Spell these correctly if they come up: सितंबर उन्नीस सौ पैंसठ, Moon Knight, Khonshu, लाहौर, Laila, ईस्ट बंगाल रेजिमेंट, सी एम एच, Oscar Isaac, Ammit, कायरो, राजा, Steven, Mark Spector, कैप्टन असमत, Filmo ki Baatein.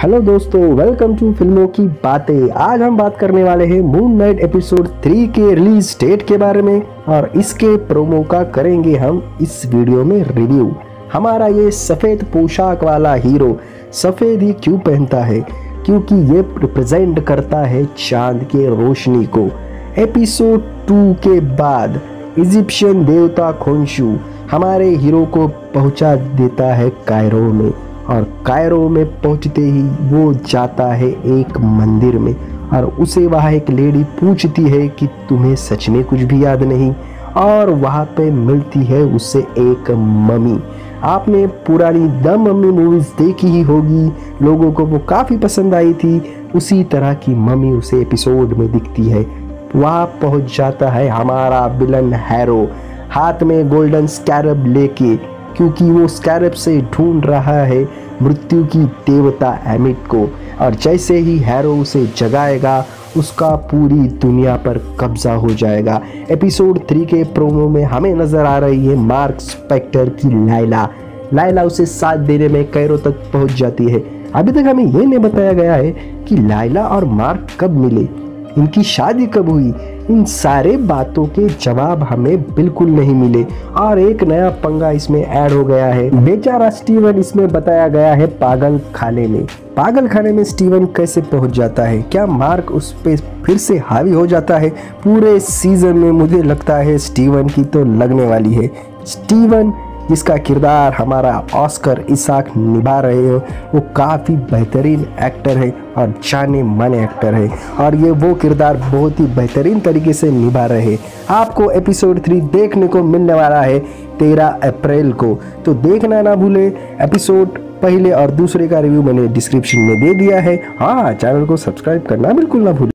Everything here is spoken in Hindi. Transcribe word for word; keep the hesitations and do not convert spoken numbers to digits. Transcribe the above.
हेलो दोस्तों, वेलकम टू फिल्मों की बातें। आज हम बात करने वाले हैं मून नाइट एपिसोड थ्री के रिलीज डेट के बारे में और इसके प्रोमो का करेंगे हम इस वीडियो में रिव्यू। हमारा ये सफ़ेद पोशाक वाला हीरो सफ़ेद ही क्यों पहनता है? क्योंकि ये रिप्रेजेंट करता है चांद के रोशनी को। एपिसोड टू के बाद इजिप्शियन देवता खोंशु हमारे हीरो को पहुंचा देता है कायरो में और कायरो में पहुंचते ही वो जाता है एक मंदिर में और उसे वहाँ एक लेडी पूछती है कि तुम्हें सच में कुछ भी याद नहीं, और वहाँ पे मिलती है उससे एक मम्मी। आपने पुरानी द मम्मी मूवीज़ देखी ही होगी, लोगों को वो काफ़ी पसंद आई थी। उसी तरह की मम्मी उसे एपिसोड में दिखती है। वहाँ पहुँच जाता है हमारा विलन हैरो हाथ में गोल्डन स्कैरब लेके, क्योंकि वो स्कैरब से ढूंढ रहा है मृत्यु की देवता एमिट को। और जैसे ही हैरो उसे जगाएगा उसका पूरी दुनिया पर कब्जा हो जाएगा। एपिसोड थ्री के प्रोमो में हमें नज़र आ रही है मार्क स्पेक्टर की लाइला। लाइला उसे साथ देने में कैरो तक पहुंच जाती है। अभी तक हमें यह नहीं बताया गया है कि लाइला और मार्क कब मिले, इनकी शादी कब हुई, इन सारे बातों के जवाब हमें बिल्कुल नहीं मिले। और एक नया पंगा इसमें ऐड हो गया है, बेचारा स्टीवन इसमें बताया गया है पागल खाने में। पागल खाने में स्टीवन कैसे पहुंच जाता है? क्या मार्क उस पर फिर से हावी हो जाता है? पूरे सीजन में मुझे लगता है स्टीवन की तो लगने वाली है। स्टीवन जिसका किरदार हमारा ऑस्कर इसाक निभा रहे हो, वो काफ़ी बेहतरीन एक्टर है और जाने माने एक्टर है, और ये वो किरदार बहुत ही बेहतरीन तरीके से निभा रहे हैं। आपको एपिसोड थ्री देखने को मिलने वाला है तेरह अप्रैल को, तो देखना ना भूलें। एपिसोड पहले और दूसरे का रिव्यू मैंने डिस्क्रिप्शन में दे दिया है। हाँ, चैनल को सब्सक्राइब करना बिल्कुल ना भूलें।